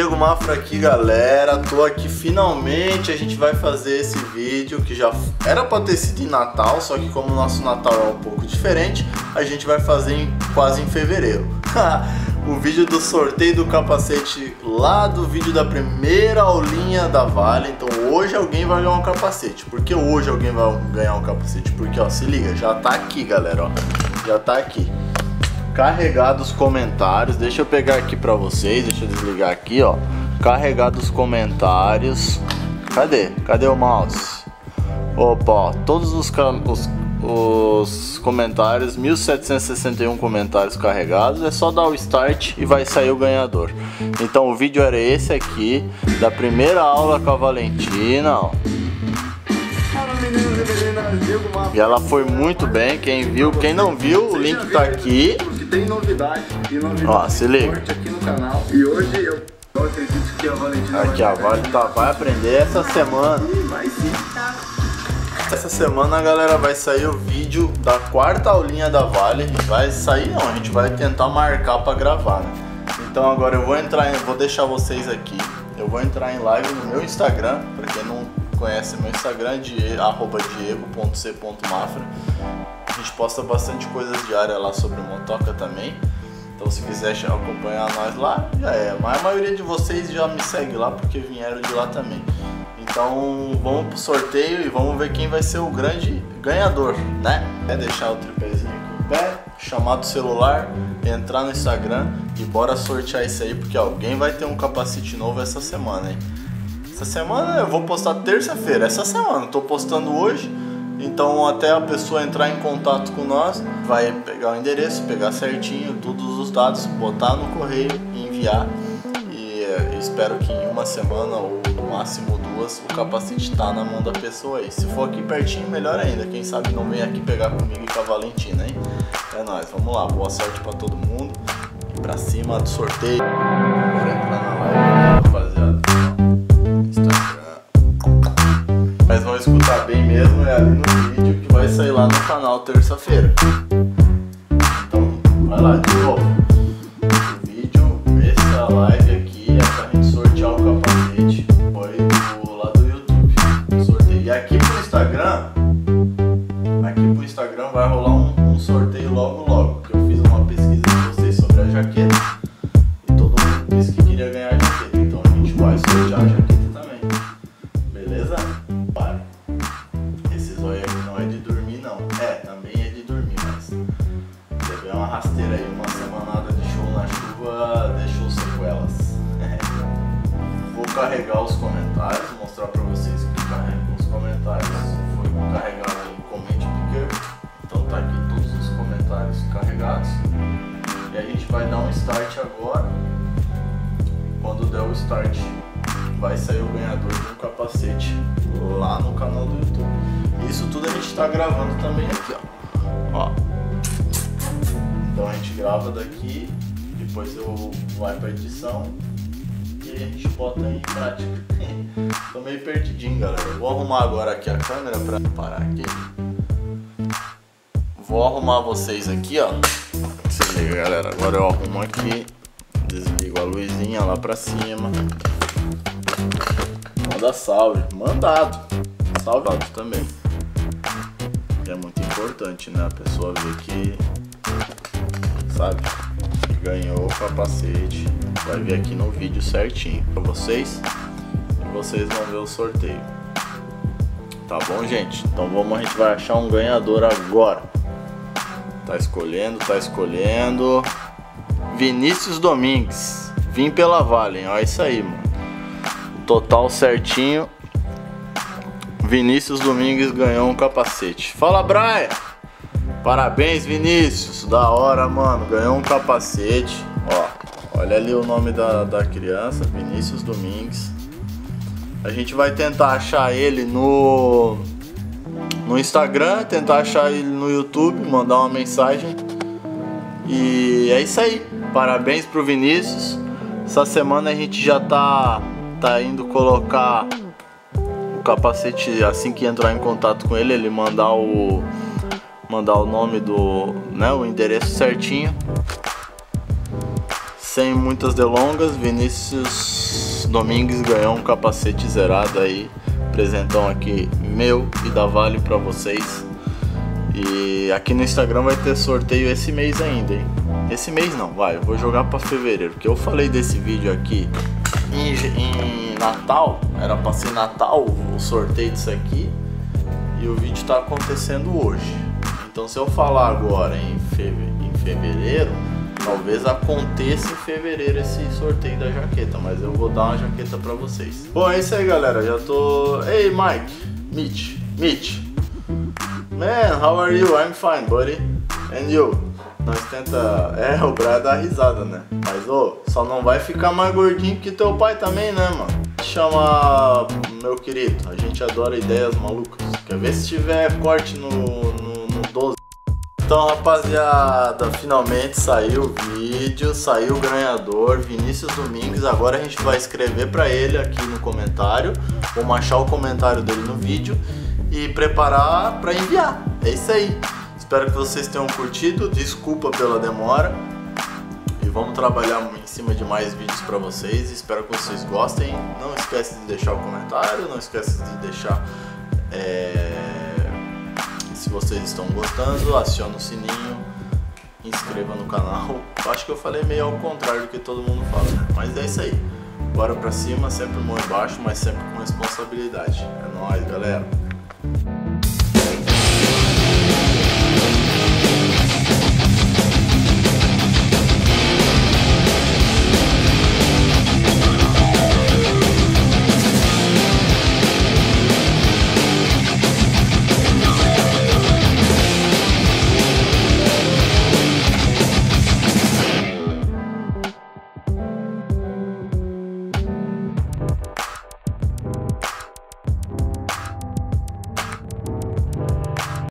Diego Mafra aqui, galera. Tô aqui finalmente. A gente vai fazer esse vídeo que já era pra ter sido em Natal, só que como o nosso Natal é um pouco diferente, a gente vai fazer quase em fevereiro. O vídeo do sorteio do capacete lá do vídeo da primeira aulinha da Vale. Então hoje alguém vai ganhar um capacete. Por que hoje alguém vai ganhar um capacete? Porque, ó, se liga, já tá aqui, galera, ó. Já tá aqui carregado os comentários. Deixa eu pegar aqui pra vocês, deixa eu desligar aqui, ó. Carregado os comentários. Cadê o mouse? Opa, ó, todos os comentários, 1761 comentários carregados. É só dar o start e vai sair o ganhador. Então o vídeo era esse aqui, da primeira aula com a Valentina, ó. E ela foi muito bem. Quem viu, quem não viu, o link tá aqui. Tem novidade e novidade. Ó, se liga. Aqui no canal. E hoje eu acredito que a Valentina aqui, a Vale vai aprender essa semana. Essa semana, a galera, vai sair o vídeo da quarta aulinha da Vale. Vai sair, não, a gente vai tentar marcar pra gravar, né? Então agora eu vou entrar, vou deixar vocês aqui. Eu vou entrar em live no meu Instagram, pra quem não conhece meu Instagram, @diego.c.mafra. A gente posta bastante coisas diárias lá sobre motoca também. Então se quiser acompanhar nós lá, já é. Mas a maioria de vocês já me segue lá porque vieram de lá também. Então vamos pro sorteio e vamos ver quem vai ser o grande ganhador, né? É deixar o tripézinho com o pé, chamar do celular, entrar no Instagram e bora sortear isso aí, porque alguém vai ter um capacete novo essa semana, hein? Essa semana eu vou postar terça-feira, essa semana, tô postando hoje, então até a pessoa entrar em contato com nós, vai pegar o endereço, pegar certinho todos os dados, botar no correio e enviar. E eu espero que em uma semana ou no máximo duas o capacete tá na mão da pessoa aí. Se for aqui pertinho, melhor ainda, quem sabe não vem aqui pegar comigo e com a Valentina, hein? É nóis, vamos lá, boa sorte pra todo mundo e pra cima do sorteio. Bora entrar na live, rapaziada. Mas vão escutar bem mesmo, é ali no vídeo que vai sair lá no canal terça-feira. Então vai lá de novo. O vídeo, essa live aqui é pra gente sortear o capacete. Foi lá do YouTube. Sorteio. E aqui pro Instagram vai rolar um sorteio logo. Porque eu fiz uma pesquisa com vocês sobre a jaqueta. E todo mundo disse que queria ganhar a jaqueta. Então a gente vai sortear a jaqueta. Carregar os comentários, mostrar pra vocês que carregam os comentários. Foi carregado aí, comente picker. Então tá aqui todos os comentários carregados. E a gente vai dar um start agora. Quando der o start, vai sair o ganhador de um capacete lá no canal do YouTube. Isso tudo a gente tá gravando também aqui, ó. Então a gente grava daqui, depois eu vai pra edição. A gente bota em prática. Tô meio perdidinho, galera. Eu vou arrumar agora aqui a câmera pra parar aqui. Vou arrumar vocês aqui, ó. Se liga, galera. Agora eu arrumo aqui. Desligo a luzinha lá pra cima. Manda salve. Mandado. Salvado também. Que é muito importante, né? A pessoa ver que, sabe, ganhou o capacete. Vai vir aqui no vídeo certinho pra vocês e vocês vão ver o sorteio. Tá bom, gente? Então vamos, a gente vai achar um ganhador agora. Tá escolhendo. Vinícius Domingues. Vim pela Vale, ó, isso aí, mano. Total certinho. Vinícius Domingues ganhou um capacete. Fala, Brian! Parabéns, Vinícius. Da hora, mano. Ganhou um capacete. Ó. Olha ali o nome da criança, Vinícius Domingues. A gente vai tentar achar ele no Instagram, tentar achar ele no YouTube, mandar uma mensagem. E é isso aí. Parabéns pro Vinícius. Essa semana a gente já tá indo colocar o capacete. Assim que entrar em contato com ele, ele mandar o nome o endereço certinho. Sem muitas delongas, Vinícius Domingues ganhou um capacete zerado aí, presentão aqui meu e da Vale pra vocês. E aqui no Instagram vai ter sorteio esse mês ainda, hein? Esse mês não, vai, eu vou jogar pra fevereiro, porque eu falei desse vídeo aqui em Natal, era pra ser Natal o sorteio disso aqui, e o vídeo tá acontecendo hoje. Então se eu falar agora em fevereiro, talvez aconteça em fevereiro esse sorteio da jaqueta, mas eu vou dar uma jaqueta pra vocês. Bom, é isso aí, galera, já tô... Ei, Mike, Mitch, man, how are you? I'm fine, buddy. And you? Nós tenta... É, o Brian dá risada, né? Mas, ô, só não vai ficar mais gordinho que teu pai também, né, mano? Chama, meu querido, a gente adora ideias malucas. Quer ver se tiver corte no 12? Então, rapaziada, finalmente saiu o vídeo, saiu o ganhador, Vinícius Domingues. Agora a gente vai escrever pra ele aqui no comentário. Vamos achar o comentário dele no vídeo e preparar pra enviar. É isso aí. Espero que vocês tenham curtido, desculpa pela demora, e vamos trabalhar em cima de mais vídeos para vocês. Espero que vocês gostem, não esquece de deixar o comentário, não esquece de deixar, se vocês estão gostando, aciona o sininho, inscreva no canal. Eu acho que eu falei meio ao contrário do que todo mundo fala, né? Mas é isso aí, bora para cima, sempre mão embaixo, mas sempre com responsabilidade. É nóis, galera!